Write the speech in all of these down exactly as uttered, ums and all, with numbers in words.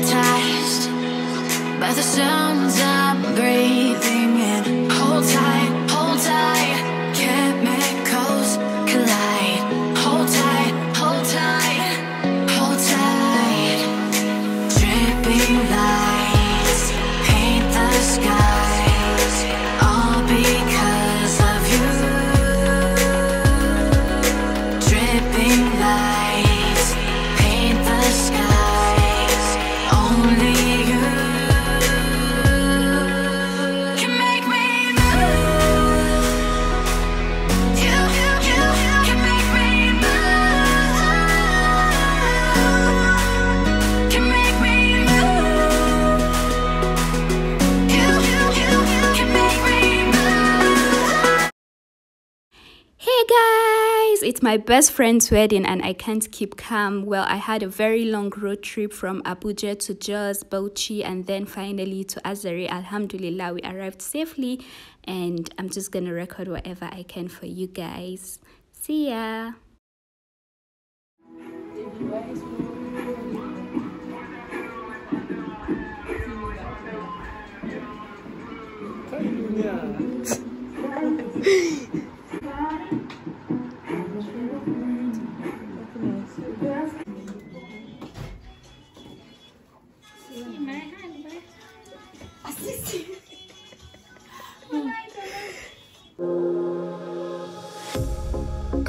hypnotized by the sounds I'm breathing in. Hold tight, hold tight, chemicals collide. Hold tight, hold tight, hold tight. Dripping lights paint the skies, all because of you. Dripping lights paint the skies. It's my best friend's wedding and I can't keep calm. Well, I had a very long road trip from Abuja to Jos, Bauchi, and then finally to Azare. Alhamdulillah, we arrived safely and I'm just gonna record whatever I can for you guys. See ya.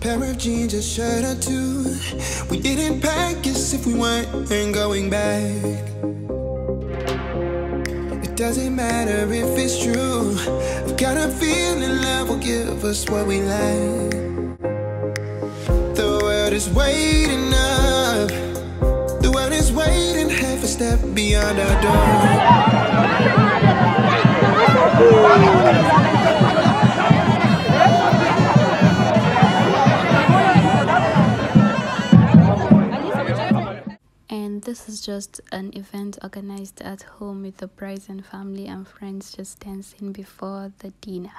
Pair of jeans, a shirt or two. We didn't pack as if we weren't going back. It doesn't matter if it's true. I've got a feeling love will give us what we lack. The world is waiting up. The world is waiting half a step beyond our door. This is just an event organized at home with the brides and family and friends just dancing before the dinner.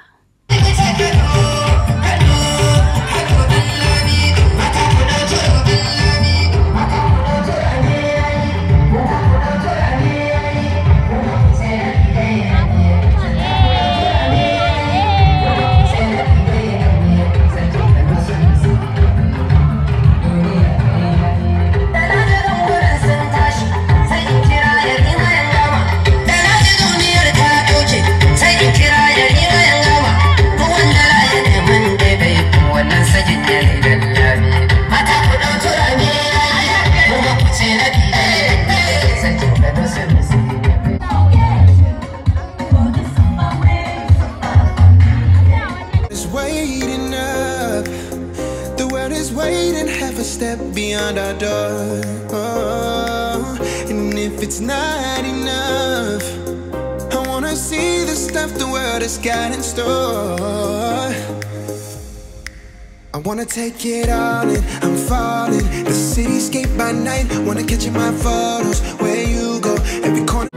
Beyond our door, oh, and if it's not enough, I wanna see the stuff the world has got in store. I wanna take it all in, I'm falling. The cityscape by night, wanna catch in my photos. Where you go, every corner.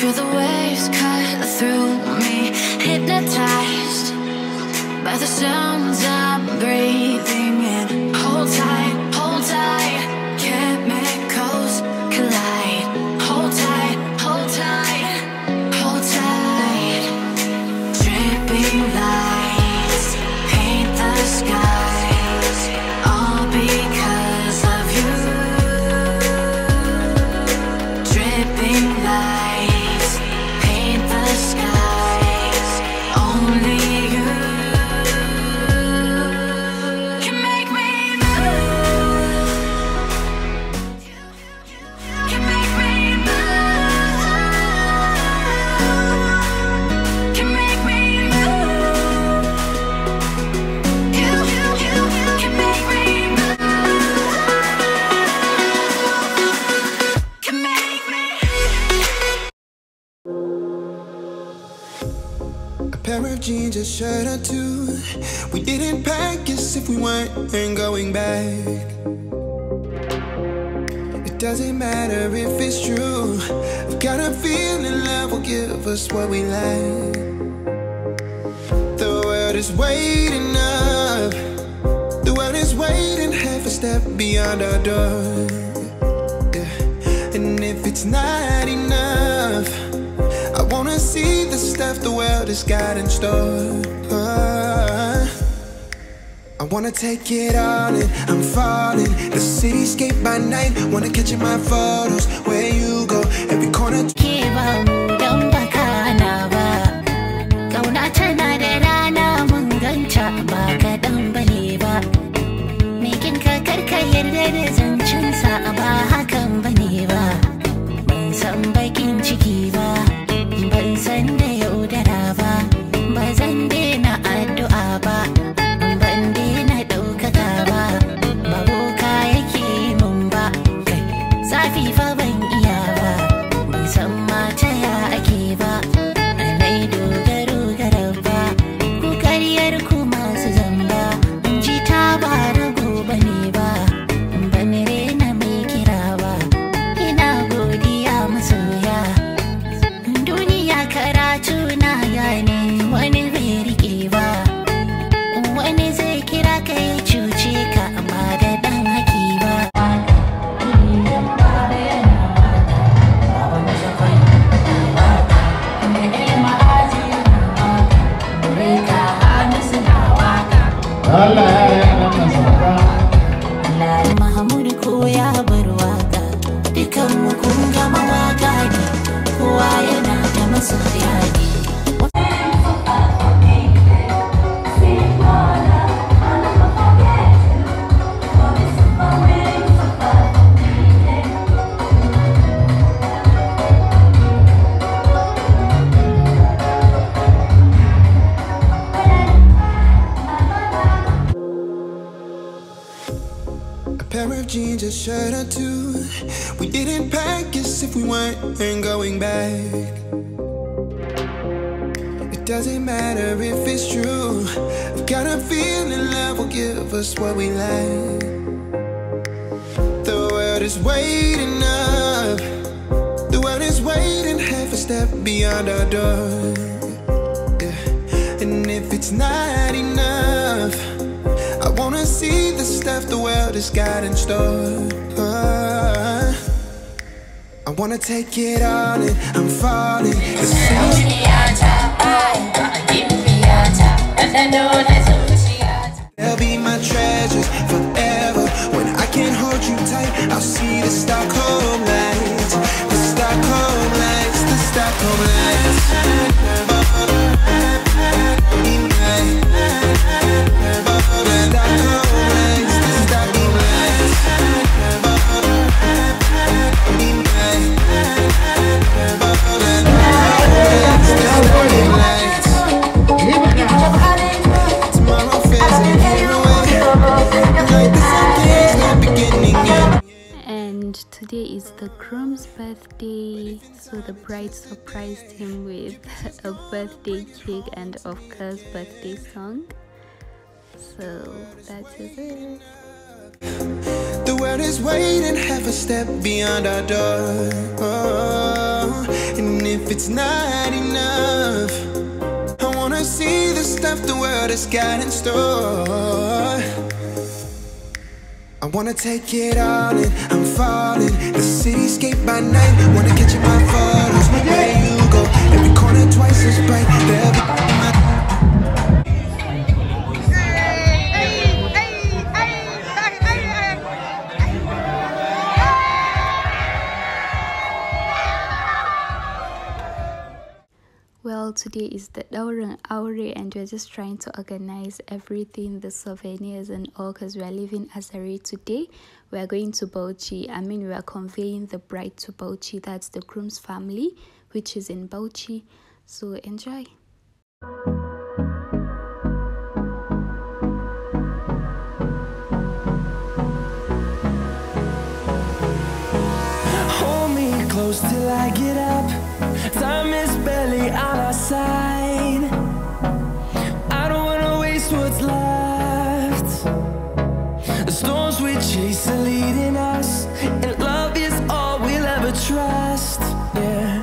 Feel the waves cut through me, hypnotized by the sounds I'm breathing in. Hold tight, hold tight, chemicals collide. Hold tight, hold tight, hold tight. Dripping lights paint the skies, all because of you. Dripping lights. Jeans, a shirt or two. We didn't pack as if we weren't going back. It doesn't matter if it's true. Got a feeling love will give us what we lack. The world is waiting up. The world is waiting half a step beyond our door. Yeah. And if it's not enough, I wanna see the stuff the world has got in store. Oh. I wanna take it all in, I'm falling. The cityscape by night, wanna catch in my photos. Where you go, every corner. Shirt or two, we didn't pack as if we weren't going back. It doesn't matter if it's true. I've got a feeling love will give us what we lack. The world is waiting up. The world is waiting half a step beyond our door. Yeah. And if it's not enough, I wanna see the stuff the world has got in store. Oh, I wanna take it all in, I'm falling. This they'll be my treasures forever. When I can't hold you tight, I'll see the Stockholm lights. The Stockholm lights, the Stockholm lights. And today is the groom's birthday, so the bride surprised him with a birthday cake and of course birthday song. So that's it. The world is waiting half a step beyond our door. Oh, and if it's not enough, I wanna see the stuff the world has got in store. I wanna take it all in, I'm falling. The cityscape by night, wanna catch in my photos. Where you go, every corner twice as bright. There'll be well, today is the Dauran Aure and we're just trying to organize everything, the souvenirs and all, because we are leaving Azari today. We are going to Bauchi. I mean, we are conveying the bride to Bauchi. That's the groom's family, which is in Bauchi. So enjoy. Hold me close till I get up. Time is barely on our side. I don't wanna waste what's left. The storms we chase are leading us, and love is all we'll ever trust. Yeah.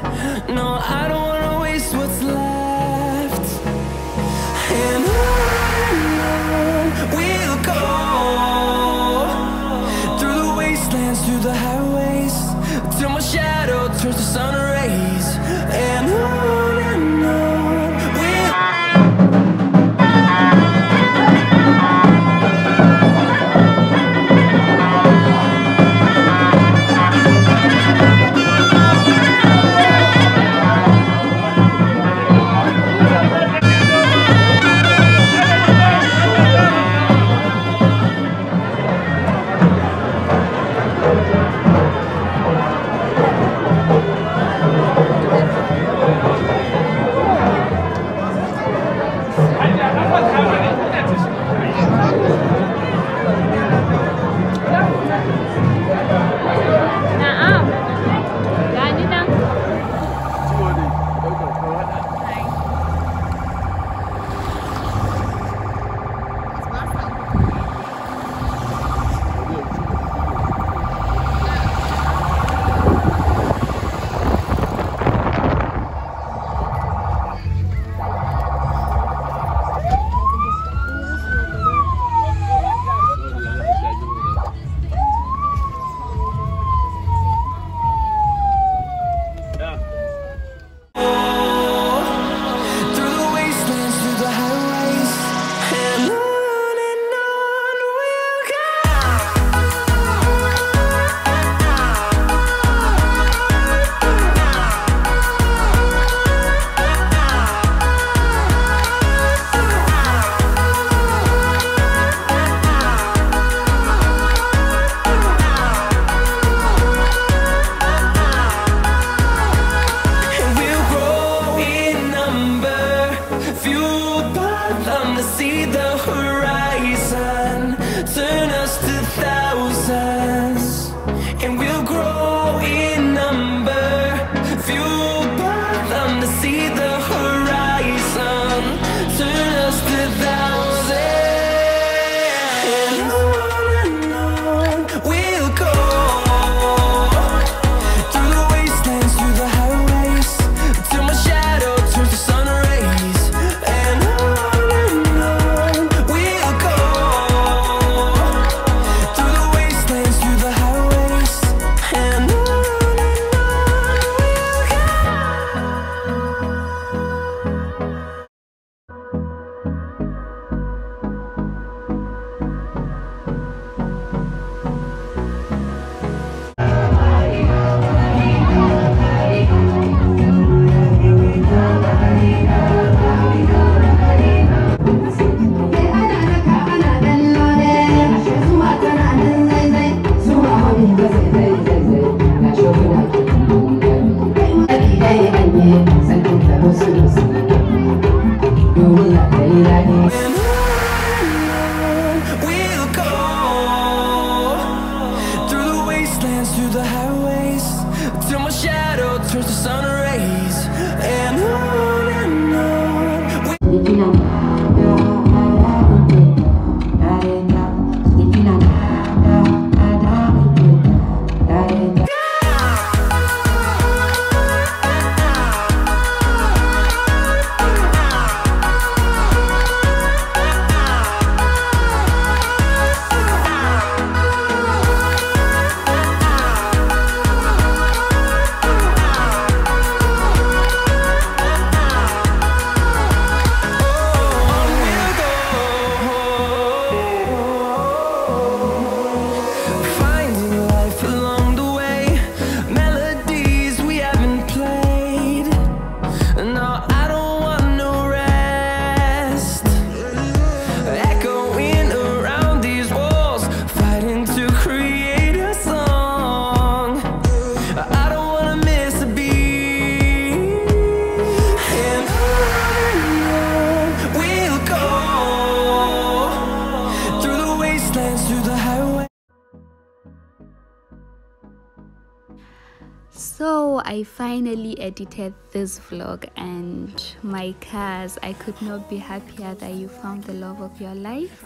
So I finally edited this vlog, and my cars, I could not be happier that you found the love of your life.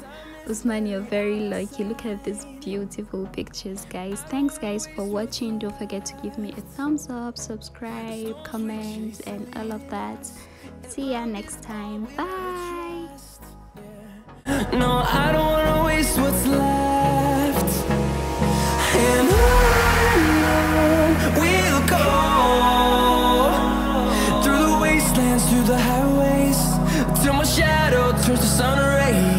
Usman, you're very lucky. Look at these beautiful pictures, guys. Thanks guys for watching. Don't forget to give me a thumbs up, subscribe, comment, and all of that. See ya next time. Bye. No, I don't want to waste what's left. And through the wastelands, through the highways, till my shadow turns to sun rays.